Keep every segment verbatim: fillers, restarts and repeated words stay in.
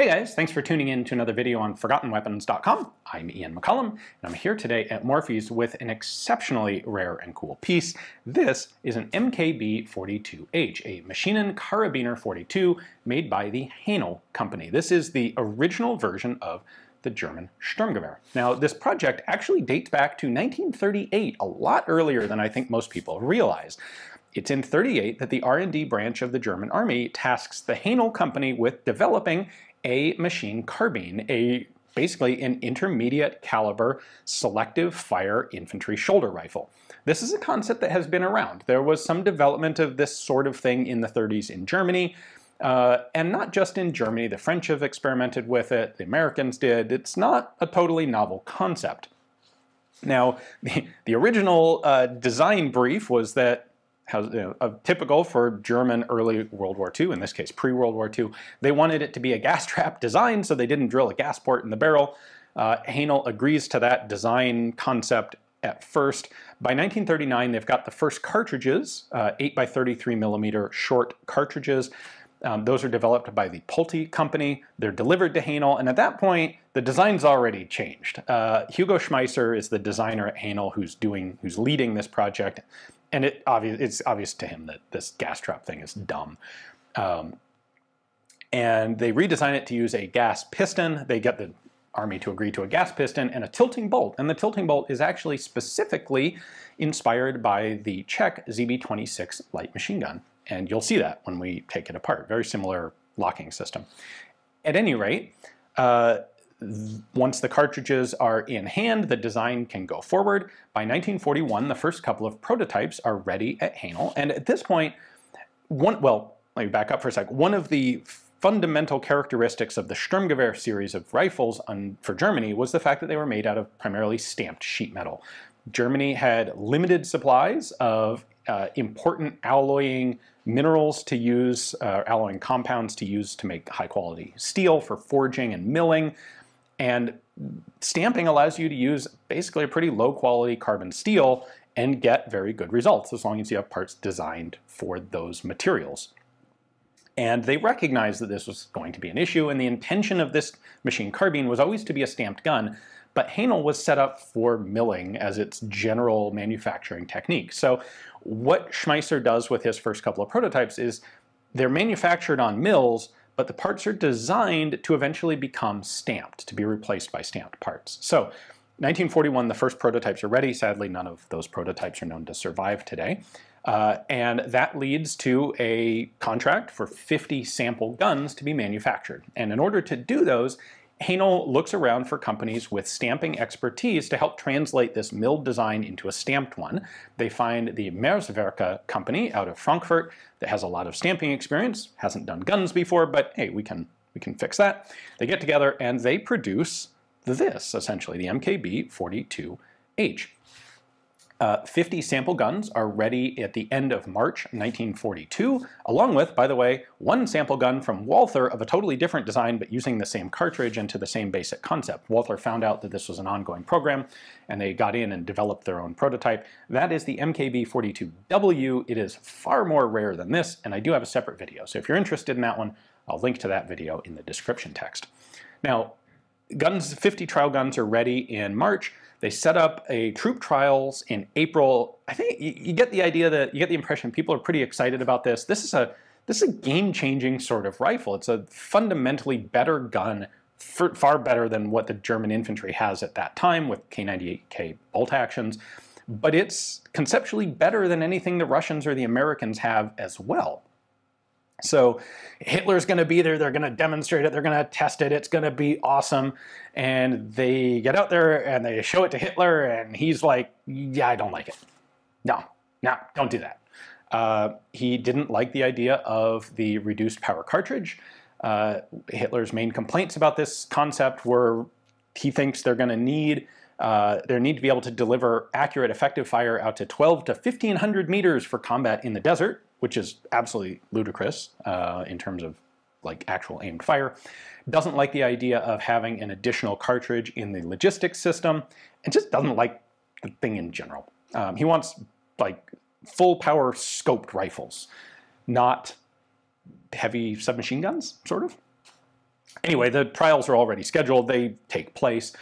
Hey guys, thanks for tuning in to another video on forgotten weapons dot com. I'm Ian McCollum, and I'm here today at Morphy's with an exceptionally rare and cool piece. This is an M K B forty-two H, a Maschinen Karabiner forty-two made by the Haenel Company. This is the original version of the German Sturmgewehr. Now, this project actually dates back to nineteen thirty-eight, a lot earlier than I think most people realize. It's in thirty-eight that the R and D branch of the German Army tasks the Haenel Company with developing a machine carbine, a basically an intermediate caliber selective fire infantry shoulder rifle. This is a concept that has been around. There was some development of this sort of thing in the thirties in Germany, uh, and not just in Germany. The French have experimented with it, the Americans did. It's not a totally novel concept. Now, the, the original uh, design brief was that How, you know, uh, typical for German early World War Two, in this case pre-World War Two, they wanted it to be a gas trap design, so they didn't drill a gas port in the barrel. Uh, Haenel agrees to that design concept at first. By nineteen thirty-nine, they've got the first cartridges, uh, eight by thirty-three millimeter short cartridges. Um, those are developed by the Pulte company. They're delivered to Haenel, and at that point, the design's already changed. Uh, Hugo Schmeisser is the designer at Haenel who's doing, who's leading this project. And it obvious, it's obvious to him that this gas trap thing is dumb. Um, and they redesign it to use a gas piston. They get the Army to agree to a gas piston and a tilting bolt. And the tilting bolt is actually specifically inspired by the Czech Z B twenty-six light machine gun. And you'll see that when we take it apart. Very similar locking system. At any rate, uh, once the cartridges are in hand, the design can go forward. By nineteen forty-one, the first couple of prototypes are ready at Haenel. And at this point, one, well, let me back up for a sec. One of the fundamental characteristics of the Sturmgewehr series of rifles on, for Germany was the fact that they were made out of primarily stamped sheet metal. Germany had limited supplies of uh, important alloying minerals to use, uh, alloying compounds to use to make high quality steel for forging and milling. And stamping allows you to use basically a pretty low quality carbon steel and get very good results as long as you have parts designed for those materials. And they recognized that this was going to be an issue, and the intention of this machine carbine was always to be a stamped gun, but Haenel was set up for milling as its general manufacturing technique. So what Schmeisser does with his first couple of prototypes is they're manufactured on mills, but the parts are designed to eventually become stamped, to be replaced by stamped parts. So, nineteen forty-one, the first prototypes are ready. Sadly, none of those prototypes are known to survive today. Uh, and that leads to a contract for fifty sample guns to be manufactured. And in order to do those, Haenel looks around for companies with stamping expertise to help translate this milled design into a stamped one. They find the Merzwerke company out of Frankfurt that has a lot of stamping experience, hasn't done guns before, but hey, we can, we can fix that. They get together and they produce this, essentially, the M K B forty-two H. Uh, fifty sample guns are ready at the end of March nineteen forty-two, along with, by the way, one sample gun from Walther of a totally different design but using the same cartridge and to the same basic concept. Walther found out that this was an ongoing program, and they got in and developed their own prototype. That is the M K B forty-two W. It is far more rare than this, and I do have a separate video, so if you're interested in that one, I'll link to that video in the description text. Now, guns, fifty trial guns are ready in March. They set up a troop trials in April. I think you, you get the idea that, you get the impression people are pretty excited about this. This is a, this is a game-changing sort of rifle. It's a fundamentally better gun, for, far better than what the German infantry has at that time with K ninety-eight K bolt actions. But it's conceptually better than anything the Russians or the Americans have as well. So Hitler's going to be there, they're going to demonstrate it, they're going to test it, it's going to be awesome. And they get out there and they show it to Hitler and he's like, yeah, I don't like it. No, no, don't do that. Uh, he didn't like the idea of the reduced power cartridge. Uh, Hitler's main complaints about this concept were he thinks they're going to need Uh, they need to be able to deliver accurate, effective fire out to twelve to fifteen hundred meters for combat in the desert, which is absolutely ludicrous uh, in terms of like actual aimed fire. Doesn't like the idea of having an additional cartridge in the logistics system, and just doesn't like the thing in general. Um, he wants like full power scoped rifles, not heavy submachine guns, sort of. Anyway, the trials are already scheduled, they take place,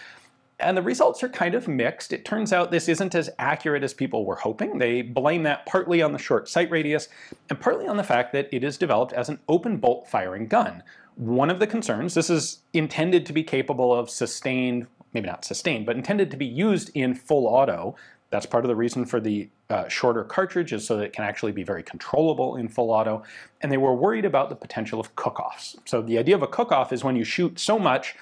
and the results are kind of mixed. It turns out this isn't as accurate as people were hoping. They blame that partly on the short sight radius, and partly on the fact that it is developed as an open bolt firing gun. One of the concerns, this is intended to be capable of sustained, maybe not sustained, but intended to be used in full auto. That's part of the reason for the uh, shorter cartridge, is so that it can actually be very controllable in full auto. And they were worried about the potential of cook-offs. So the idea of a cook-off is when you shoot so much,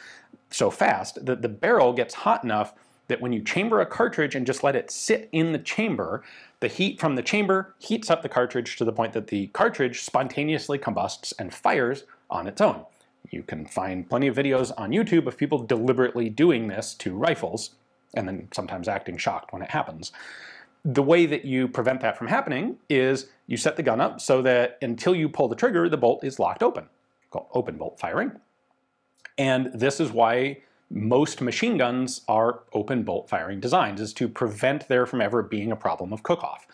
so fast, that the barrel gets hot enough that when you chamber a cartridge and just let it sit in the chamber, the heat from the chamber heats up the cartridge to the point that the cartridge spontaneously combusts and fires on its own. You can find plenty of videos on YouTube of people deliberately doing this to rifles, and then sometimes acting shocked when it happens. The way that you prevent that from happening is you set the gun up so that until you pull the trigger, the bolt is locked open, called open bolt firing. And this is why most machine guns are open bolt firing designs, is to prevent there from ever being a problem of cook-off.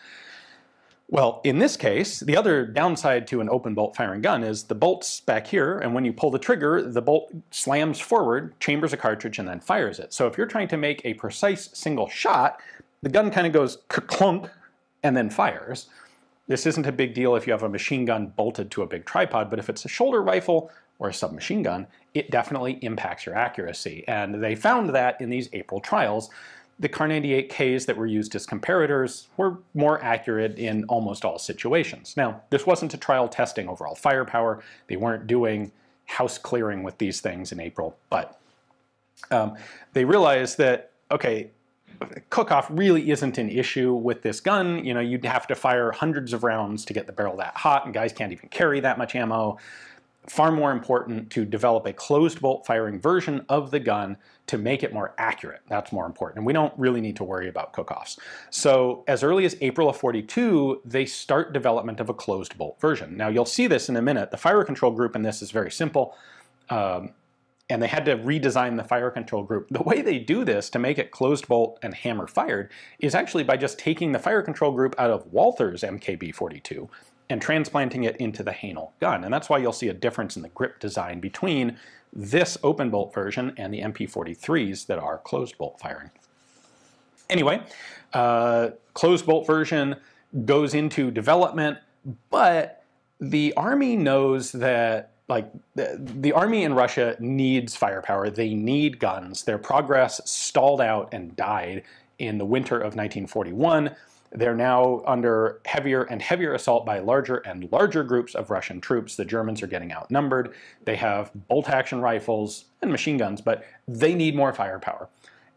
Well, in this case, the other downside to an open bolt firing gun is the bolt's back here, and when you pull the trigger, the bolt slams forward, chambers a cartridge, and then fires it. So if you're trying to make a precise single shot, the gun kind of goes clunk and then fires. This isn't a big deal if you have a machine gun bolted to a big tripod, but if it's a shoulder rifle or a submachine gun, it definitely impacts your accuracy. And they found that in these April trials. The K ninety-eight Ks that were used as comparators were more accurate in almost all situations. Now, this wasn't a trial testing overall firepower. They weren't doing house clearing with these things in April, but um, they realized that, okay, cook-off really isn't an issue with this gun. You know, you'd have to fire hundreds of rounds to get the barrel that hot, and guys can't even carry that much ammo. Far more important to develop a closed bolt firing version of the gun to make it more accurate. That's more important. And we don't really need to worry about cook-offs. So as early as April of forty-two, they start development of a closed bolt version. Now you'll see this in a minute. The fire control group in this is very simple. Um, and they had to redesign the fire control group. The way they do this to make it closed bolt and hammer fired is actually by just taking the fire control group out of Walther's M K B forty-two and transplanting it into the Haenel gun. And that's why you'll see a difference in the grip design between this open bolt version and the M P forty-threes that are closed bolt firing. Anyway, uh, closed bolt version goes into development, but the Army knows that, like, the, the Army in Russia needs firepower. They need guns. Their progress stalled out and died in the winter of nineteen forty-one. They're now under heavier and heavier assault by larger and larger groups of Russian troops. The Germans are getting outnumbered. They have bolt-action rifles and machine guns, but they need more firepower.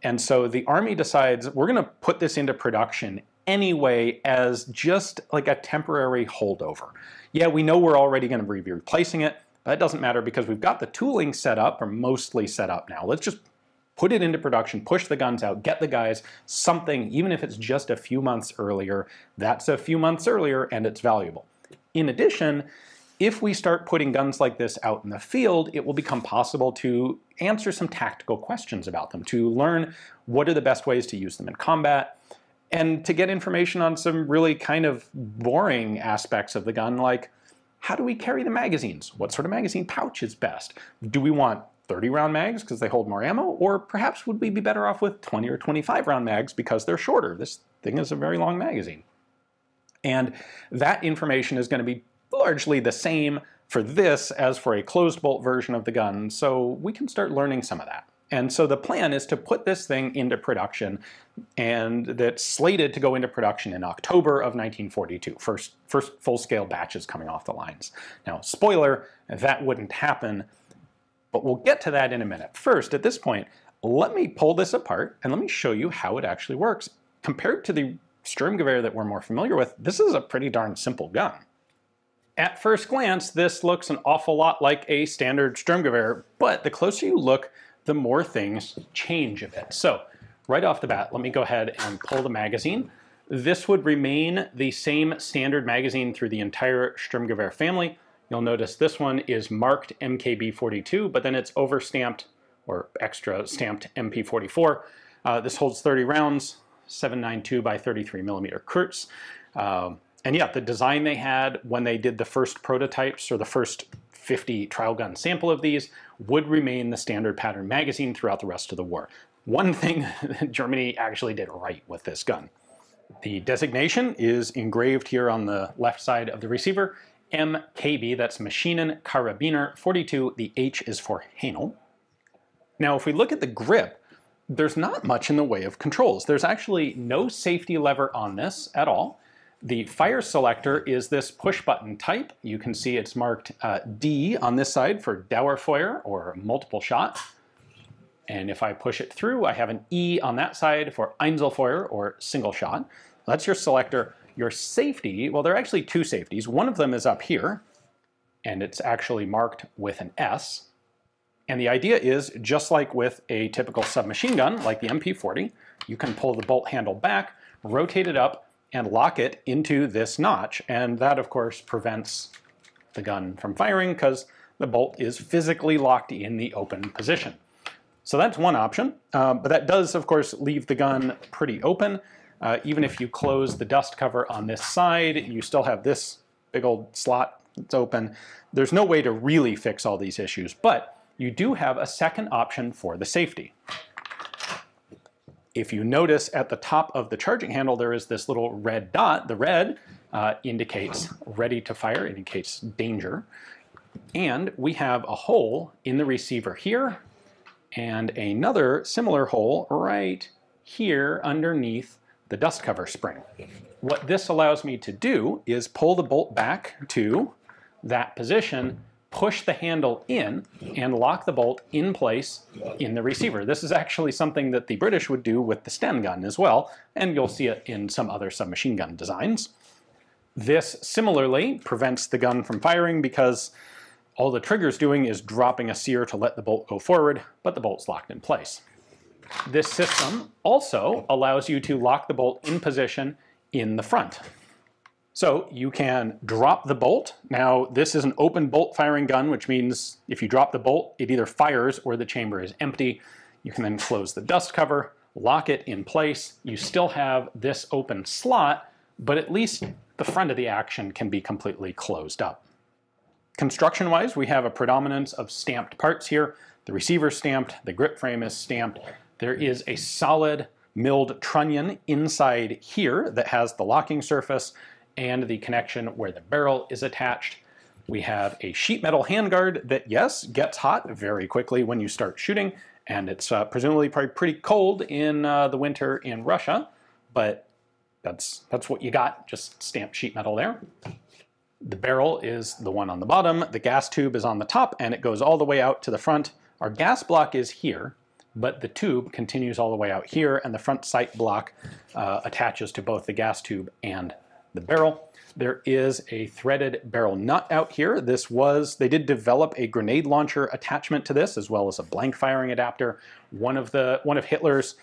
And so the Army decides, we're going to put this into production anyway as just like a temporary holdover. Yeah, we know we're already going to be replacing it, but that doesn't matter because we've got the tooling set up, or mostly set up now. Let's just put it into production, push the guns out, get the guys something, even if it's just a few months earlier. That's a few months earlier, and it's valuable. In addition, if we start putting guns like this out in the field, it will become possible to answer some tactical questions about them, to learn what are the best ways to use them in combat, and to get information on some really kind of boring aspects of the gun, like how do we carry the magazines? What sort of magazine pouch is best? Do we want thirty round mags because they hold more ammo, or perhaps would we be better off with twenty or twenty-five round mags because they're shorter? This thing is a very long magazine. And that information is going to be largely the same for this as for a closed bolt version of the gun, so we can start learning some of that. And so the plan is to put this thing into production, and that's slated to go into production in October of nineteen forty-two. First, first full-scale batches coming off the lines. Now, spoiler, that wouldn't happen, but we'll get to that in a minute. First, at this point, let me pull this apart and let me show you how it actually works. Compared to the Sturmgewehr that we're more familiar with, this is a pretty darn simple gun. At first glance, this looks an awful lot like a standard Sturmgewehr, but the closer you look, the more things change a bit. So, right off the bat, let me go ahead and pull the magazine. This would remain the same standard magazine through the entire Sturmgewehr family. You'll notice this one is marked M K B forty-two, but then it's overstamped or extra stamped M P forty-four. Uh, this holds thirty rounds, seven ninety-two by thirty-three millimeter Kurz. Um, And yeah, the design they had when they did the first prototypes or the first fifty trial gun sample of these would remain the standard pattern magazine throughout the rest of the war. One thing Germany actually did right with this gun. The designation is engraved here on the left side of the receiver, M K B, that's Maschinen Karabiner forty-two, the H is for Haenel. Now if we look at the grip, there's not much in the way of controls. There's actually no safety lever on this at all. The fire selector is this push button type. You can see it's marked uh, D on this side for Dauerfeuer or multiple shot. And if I push it through, I have an E on that side for Einzelfeuer or single shot. That's your selector. Your safety, well, there are actually two safeties. One of them is up here, and it's actually marked with an S. And the idea is, just like with a typical submachine gun, like the M P forty, you can pull the bolt handle back, rotate it up, and lock it into this notch. And that, of course, prevents the gun from firing because the bolt is physically locked in the open position. So that's one option, uh, but that does, of course, leave the gun pretty open. Uh, even if you close the dust cover on this side, you still have this big old slot that's open. There's no way to really fix all these issues, but you do have a second option for the safety. If you notice at the top of the charging handle, there is this little red dot. The red uh, indicates ready to fire, indicates danger. And we have a hole in the receiver here and another similar hole right here underneath the dust cover spring. What this allows me to do is pull the bolt back to that position, push the handle in, and lock the bolt in place in the receiver. This is actually something that the British would do with the Sten gun as well, and you'll see it in some other submachine gun designs. This similarly prevents the gun from firing because all the trigger's doing is dropping a sear to let the bolt go forward, but the bolt's locked in place. This system also allows you to lock the bolt in position in the front. So you can drop the bolt. Now this is an open bolt firing gun, which means if you drop the bolt, it either fires or the chamber is empty. You can then close the dust cover, lock it in place. You still have this open slot, but at least the front of the action can be completely closed up. Construction-wise, we have a predominance of stamped parts here. The receiver is stamped, the grip frame is stamped. There is a solid milled trunnion inside here that has the locking surface and the connection where the barrel is attached. We have a sheet metal handguard that, yes, gets hot very quickly when you start shooting, and it's uh, presumably probably pretty cold in uh, the winter in Russia, but that's, that's what you got, just stamped sheet metal there. The barrel is the one on the bottom, the gas tube is on the top, and it goes all the way out to the front. Our gas block is here, but the tube continues all the way out here, and the front sight block uh, attaches to both the gas tube and the barrel. There is a threaded barrel nut out here. This was, they did develop a grenade launcher attachment to this, as well as a blank firing adapter. One of the, one of Hitler's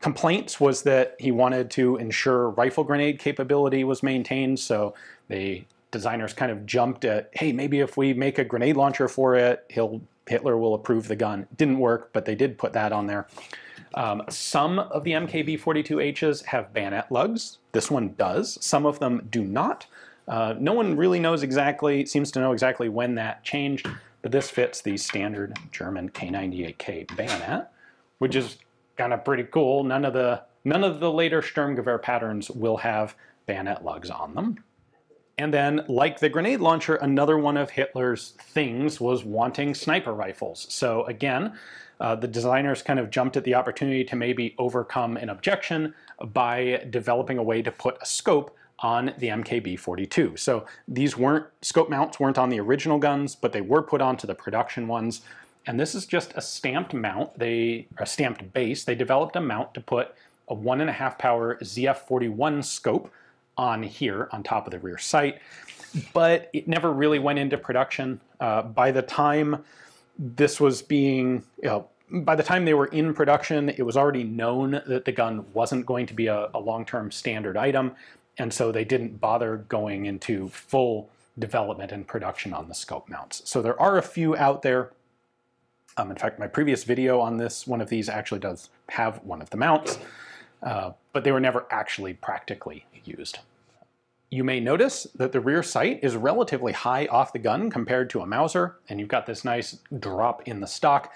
complaints was that he wanted to ensure rifle grenade capability was maintained, so the designers kind of jumped at, hey, maybe if we make a grenade launcher for it, he'll, Hitler will approve the gun. Didn't work, but they did put that on there. Um, some of the M K B forty-two H's have bayonet lugs. This one does. Some of them do not. Uh, no one really knows exactly, seems to know exactly when that changed, but this fits the standard German K ninety-eight K bayonet, which is kind of pretty cool. None of the, none of the later Sturmgewehr patterns will have bayonet lugs on them. And then, like the grenade launcher, another one of Hitler's things was wanting sniper rifles. So again, uh, the designers kind of jumped at the opportunity to maybe overcome an objection by developing a way to put a scope on the M K B forty-two. So these weren't, scope mounts weren't on the original guns, but they were put onto the production ones. And this is just a stamped mount, they, a stamped base. They developed a mount to put a one and a half power Z F forty-one scope on here on top of the rear sight, but it never really went into production. Uh, by the time this was being, you know, by the time they were in production, it was already known that the gun wasn't going to be a, a long-term standard item, and so they didn't bother going into full development and production on the scope mounts. So there are a few out there. Um, in fact, my previous video on this, one of these actually does have one of the mounts, uh, but they were never actually practically used. you may notice that the rear sight is relatively high off the gun compared to a Mauser, and you've got this nice drop in the stock.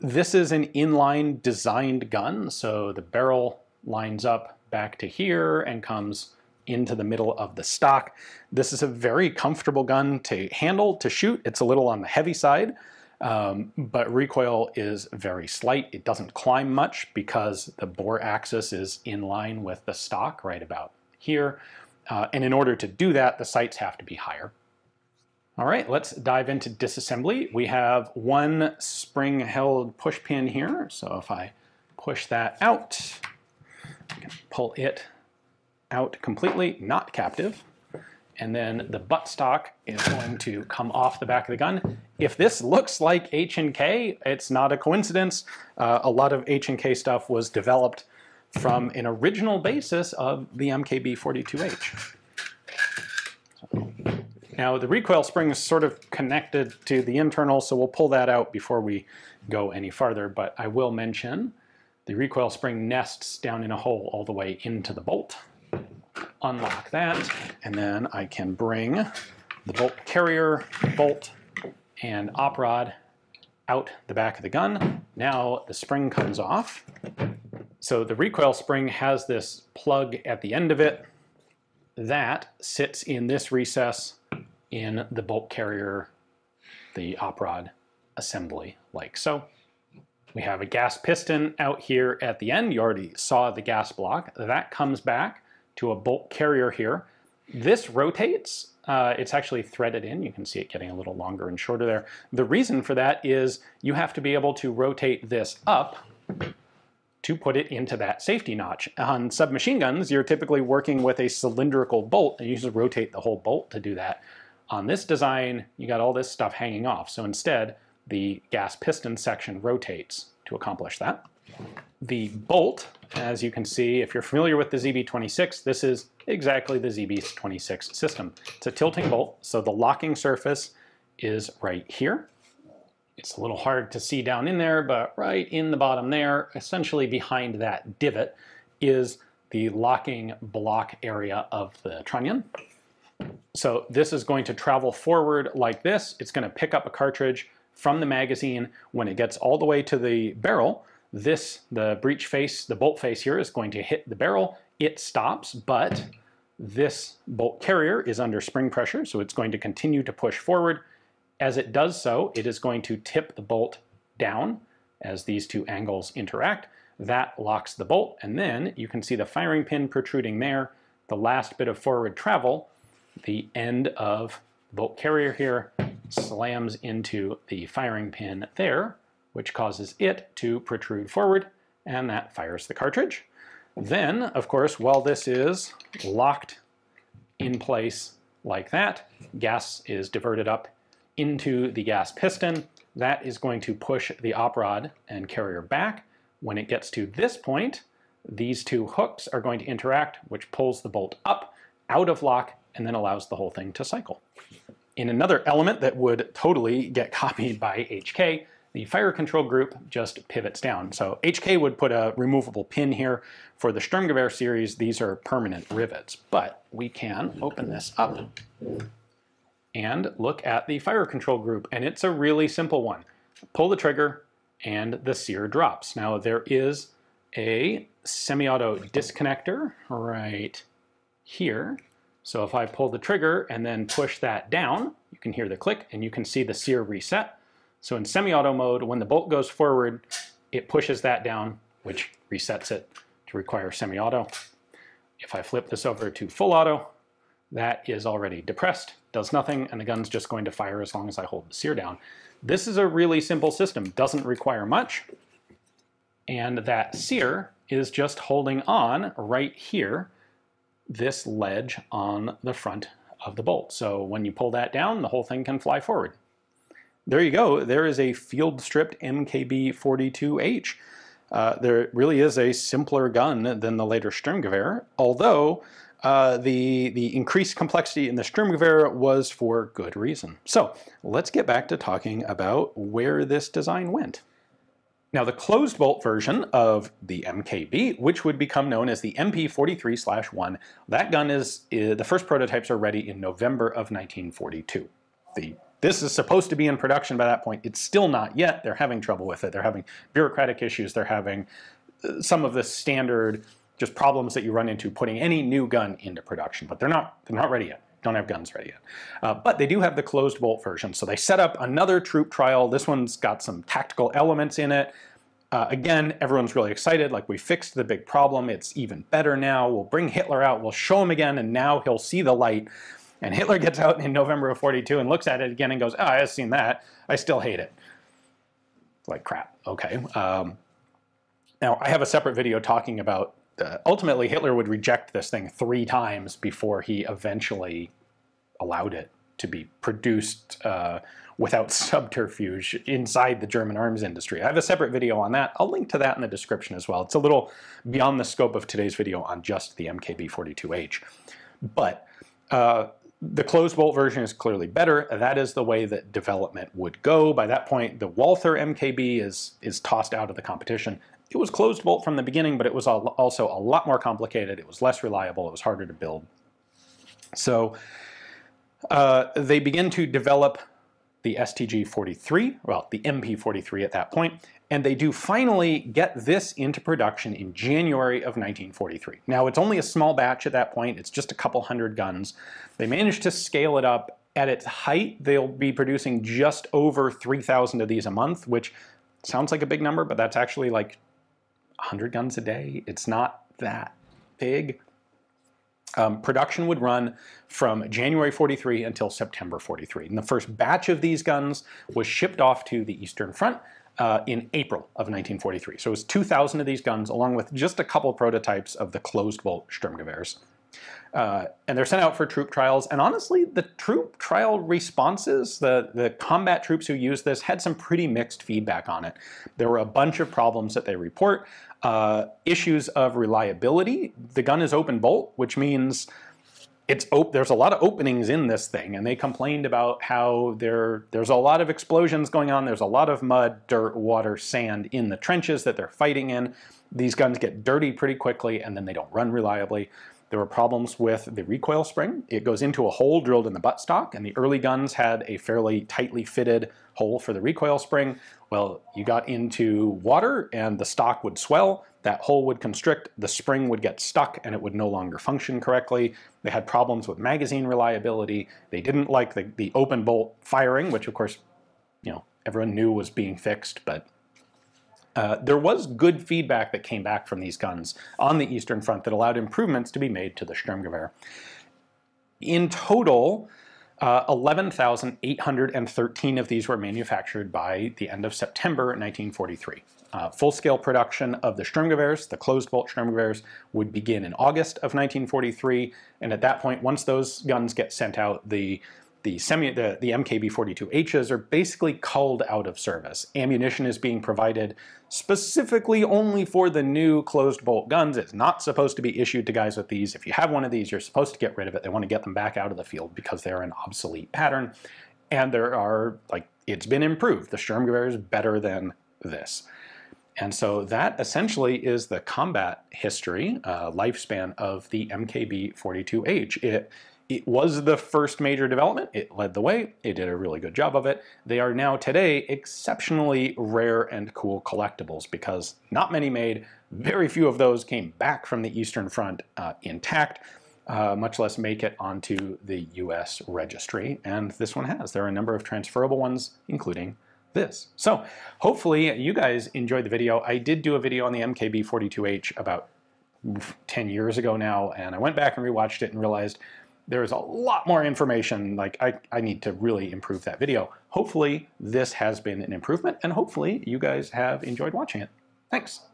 This is an inline designed gun, so the barrel lines up back to here and comes into the middle of the stock. This is a very comfortable gun to handle, to shoot. It's a little on the heavy side, um, but recoil is very slight. It doesn't climb much because the bore axis is in line with the stock right about here. Uh, and in order to do that, the sights have to be higher. All right, let's dive into disassembly. We have one spring-held push pin here. So if I push that out, I can pull it out completely, not captive. And then the buttstock is going to come off the back of the gun. If this looks like H and K, it's not a coincidence. Uh, a lot of H and K stuff was developed from an original basis of the M K B forty-two H. So. Now the recoil spring is sort of connected to the internal, so we'll pull that out before we go any farther, but I will mention the recoil spring nests down in a hole all the way into the bolt. Unlock that, and then I can bring the bolt carrier, bolt, and op rod out the back of the gun. Now the spring comes off. So the recoil spring has this plug at the end of it that sits in this recess in the bolt carrier, the op rod assembly, like so. We have a gas piston out here at the end. You already saw the gas block. That comes back to a bolt carrier here. This rotates. Uh, it's actually threaded in. You can see it getting a little longer and shorter there. The reason for that is you have to be able to rotate this up to put it into that safety notch. On submachine guns, you're typically working with a cylindrical bolt, and you just rotate the whole bolt to do that. On this design, you got all this stuff hanging off. So instead, the gas piston section rotates to accomplish that. The bolt, as you can see, if you're familiar with the Z B twenty-six, this is exactly the Z B twenty-six system. It's a tilting bolt, so the locking surface is right here. It's a little hard to see down in there, but right in the bottom there, essentially behind that divot, is the locking block area of the trunnion. So this is going to travel forward like this. It's going to pick up a cartridge from the magazine. When it gets all the way to the barrel, this, the breech face, the bolt face here, is going to hit the barrel. It stops, but this bolt carrier is under spring pressure, so it's going to continue to push forward. As it does so, it is going to tip the bolt down as these two angles interact. That locks the bolt, and then you can see the firing pin protruding there, the last bit of forward travel, the end of the bolt carrier here slams into the firing pin there, which causes it to protrude forward, and that fires the cartridge. Then, of course, while this is locked in place like that, gas is diverted up into the gas piston. That is going to push the op rod and carrier back. When it gets to this point, these two hooks are going to interact, which pulls the bolt up, out of lock, and then allows the whole thing to cycle. In another element that would totally get copied by H K, the fire control group just pivots down. So H K would put a removable pin here. For the Sturmgewehr series, these are permanent rivets, but we can open this up and look at the fire control group, and it's a really simple one. Pull the trigger, and the sear drops. Now there is a semi-auto disconnector right here. So if I pull the trigger and then push that down, you can hear the click, and you can see the sear reset. So in semi-auto mode, when the bolt goes forward, it pushes that down, which resets it to require semi-auto. If I flip this over to full auto, that is already depressed, does nothing, and the gun's just going to fire as long as I hold the sear down. This is a really simple system, doesn't require much, and that sear is just holding on right here, this ledge on the front of the bolt. So when you pull that down, the whole thing can fly forward. There you go, there is a field-stripped M K B forty-two H. Uh, there really is a simpler gun than the later Sturmgewehr, although Uh, the, the increased complexity in the Sturmgewehr was for good reason. So let's get back to talking about where this design went. Now the closed bolt version of the M K B, which would become known as the M P forty-three slash one, that gun is, is, the first prototypes are ready in November of nineteen forty-two. The, this is supposed to be in production by that point. It's still not yet. They're having trouble with it. They're having bureaucratic issues. They're having some of the standard just problems that you run into putting any new gun into production, but they're not, they're not ready yet. Don't have guns ready yet. Uh, but they do have the closed bolt version. So they set up another troop trial. This one's got some tactical elements in it. Uh, again, everyone's really excited. Like, we fixed the big problem. It's even better now. We'll bring Hitler out. We'll show him again. And now he'll see the light. And Hitler gets out in November of forty-two and looks at it again and goes, oh, I've seen that. I still hate it. Like, crap. Okay. Um, now, I have a separate video talking about Uh, ultimately, Hitler would reject this thing three times before he eventually allowed it to be produced uh, without subterfuge inside the German arms industry. I have a separate video on that. I'll link to that in the description as well. It's a little beyond the scope of today's video on just the M K B forty-two H. But uh, the closed bolt version is clearly better. That is the way that development would go. By that point, the Walther M K B is, is tossed out of the competition. It was closed bolt from the beginning, but it was also a lot more complicated. It was less reliable. It was harder to build. So uh, they begin to develop the S T G forty-three, well, the M P forty-three at that point, and they do finally get this into production in January of nineteen forty-three. Now, it's only a small batch at that point. It's just a couple hundred guns. They managed to scale it up. At its height, they'll be producing just over three thousand of these a month, which sounds like a big number, but that's actually like one hundred guns a day. It's not that big. Um, production would run from January forty-three until September forty-three. And the first batch of these guns was shipped off to the Eastern Front uh, in April of nineteen forty-three. So it was two thousand of these guns, along with just a couple prototypes of the closed-bolt Sturmgewehrs. Uh, and they're sent out for troop trials. And honestly, the troop trial responses, the, the combat troops who used this had some pretty mixed feedback on it. There were a bunch of problems that they report. Uh, issues of reliability. The gun is open bolt, which means it's op there's a lot of openings in this thing. And they complained about how there, there's a lot of explosions going on. There's a lot of mud, dirt, water, sand in the trenches that they're fighting in. These guns get dirty pretty quickly, and then they don't run reliably. There were problems with the recoil spring. It goes into a hole drilled in the buttstock, and the early guns had a fairly tightly fitted hole for the recoil spring. Well, you got into water and the stock would swell, that hole would constrict, the spring would get stuck, and it would no longer function correctly. They had problems with magazine reliability. They didn't like the, the open bolt firing, which of course, you know, everyone knew was being fixed, but Uh, there was good feedback that came back from these guns on the Eastern Front that allowed improvements to be made to the Sturmgewehr. In total, uh, eleven thousand eight hundred thirteen of these were manufactured by the end of September nineteen forty-three. Uh, full-scale production of the Sturmgewehrs, the closed-bolt Sturmgewehrs, would begin in August of nineteen forty-three, and at that point, once those guns get sent out, the The, semi, the, the M K B forty-two H's are basically culled out of service. Ammunition is being provided specifically only for the new closed bolt guns. It's not supposed to be issued to guys with these. If you have one of these, you're supposed to get rid of it. They want to get them back out of the field because they're an obsolete pattern. And there are, like, it's been improved. The Sturmgewehr is better than this. And so that essentially is the combat history, uh, lifespan of the M K B forty-two H. It, It was the first major development. It led the way. It did a really good job of it. They are now today exceptionally rare and cool collectibles because not many made. Very few of those came back from the Eastern Front uh, intact, uh, much less make it onto the U S registry. And this one has. There are a number of transferable ones, including this. So hopefully you guys enjoyed the video. I did do a video on the M K B forty-two H about ten years ago now, and I went back and rewatched it and realized there is a lot more information. Like, I, I need to really improve that video. Hopefully this has been an improvement, and hopefully you guys have enjoyed watching it. Thanks.